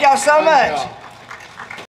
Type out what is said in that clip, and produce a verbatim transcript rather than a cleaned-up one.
Thank y'all so much.